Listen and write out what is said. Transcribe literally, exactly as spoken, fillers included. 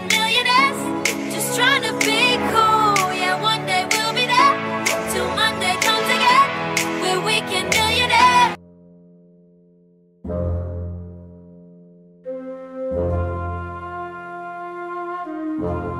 and millionaires, just trying to be cool. Yeah, one day we'll be there, till Monday comes again, we're weekend millionaires. Thank you.